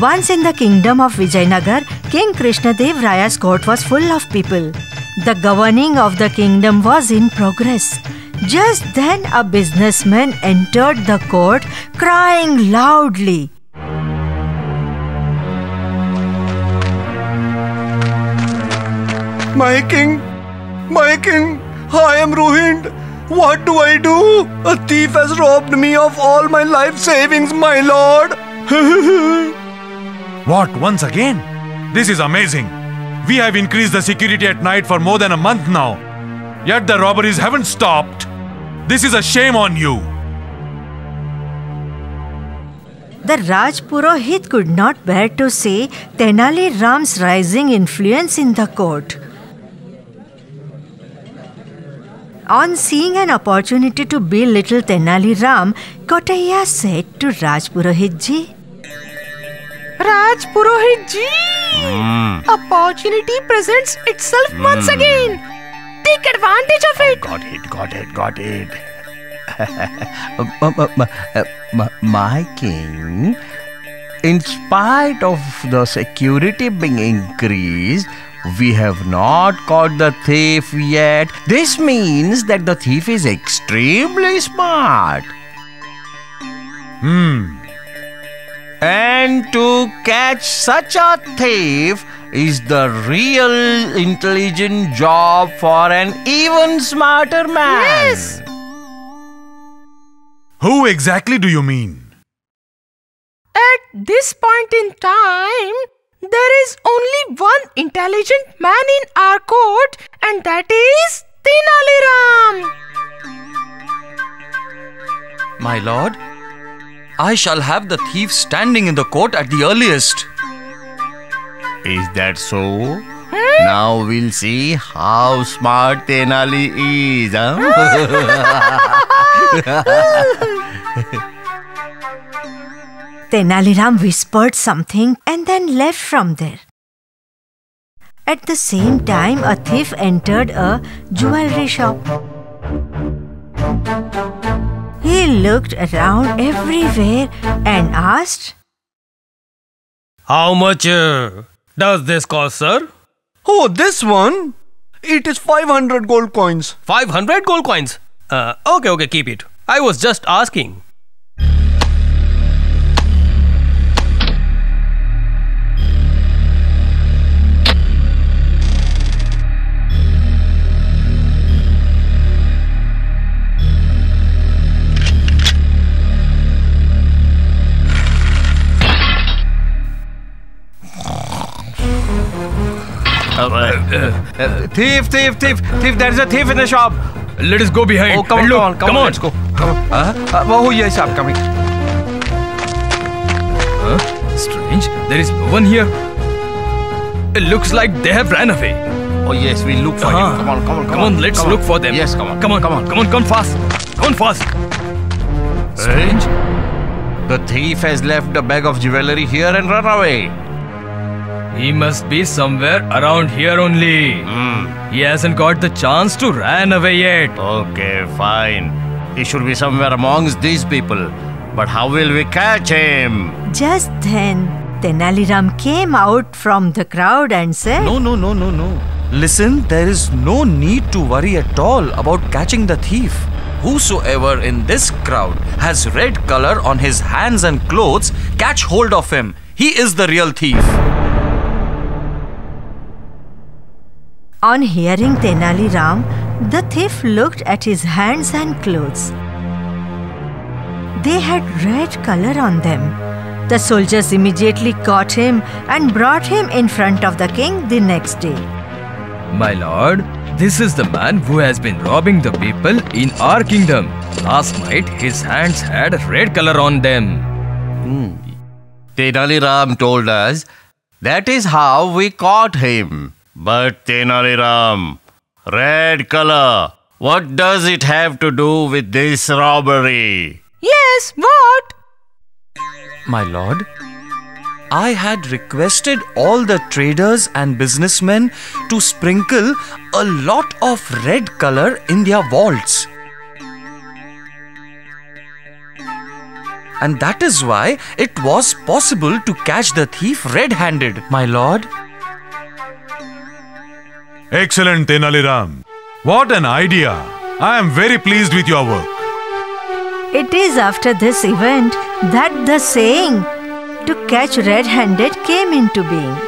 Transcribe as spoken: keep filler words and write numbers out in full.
Once in the kingdom of Vijayanagar, King Krishnadev Raya's court was full of people. The governing of the kingdom was in progress. Just then a businessman entered the court crying loudly. My king, my king, I am ruined. What do I do? A thief has robbed me of all my life savings, my lord. What, once again? This is amazing. We have increased the security at night for more than a month now. Yet the robberies haven't stopped. This is a shame on you. The Rajpurohit could not bear to see Tenali Ram's rising influence in the court. On seeing an opportunity to belittle Tenali Ram, Kotahiya said to Rajpurohit ji, Rajpurohit ji, mm. opportunity presents itself mm. once again. Take advantage of it. Got it, got it, got it. My king, in spite of the security being increased, we have not caught the thief yet. This means that the thief is extremely smart. Hmm. And to catch such a thief is the real intelligent job for an even smarter man. Yes. Who exactly do you mean? At this point in time, there is only one intelligent man in our court, and that is Tenali Ram. My lord, I shall have the thief standing in the court at the earliest. Is that so? Hmm? Now we'll see how smart Tenali is. Huh? Tenali Ram whispered something and then left from there. At the same time, a thief entered a jewelry shop. He looked around everywhere and asked, How much uh, does this cost, sir? Oh, this one? It is five hundred gold coins. five hundred gold coins? Uh, okay, okay, keep it. I was just asking. Uh, thief, thief, thief, thief, there is a thief in the shop. Let us go behind. Oh, come on, come on, come, come on, on. Let's go. Come on. Uh, uh, oh, yes, I'm coming. Huh? Strange, there is no one here. It looks like they have ran away. Oh, yes, we'll look for uh -huh. him. Come on, come on, come, come on. on. Let's come look on. for them. Yes, come on. Come on, come on, come on, come fast. Come on, fast. Strange. Hey? The thief has left the bag of jewelry here and run away. He must be somewhere around here only. Mm. He hasn't got the chance to run away yet. Okay, fine. He should be somewhere amongst these people. But how will we catch him? Just then, Tenali Ram came out from the crowd and said, No, no, no, no, no. Listen, there is no need to worry at all about catching the thief. Whosoever in this crowd has red color on his hands and clothes, catch hold of him. He is the real thief. On hearing Tenali Ram, the thief looked at his hands and clothes. They had red color on them. The soldiers immediately caught him and brought him in front of the king the next day. My lord, this is the man who has been robbing the people in our kingdom. Last night, his hands had red color on them. Hmm. Tenali Ram told us that is how we caught him. But Tenali Ram, red color, what does it have to do with this robbery? Yes, what? My lord, I had requested all the traders and businessmen to sprinkle a lot of red color in their vaults. and that is why it was possible to catch the thief red-handed, my lord. Excellent, Tenali Ram. What an idea! I am very pleased with your work. It is after this event that the saying, to catch red-handed, came into being.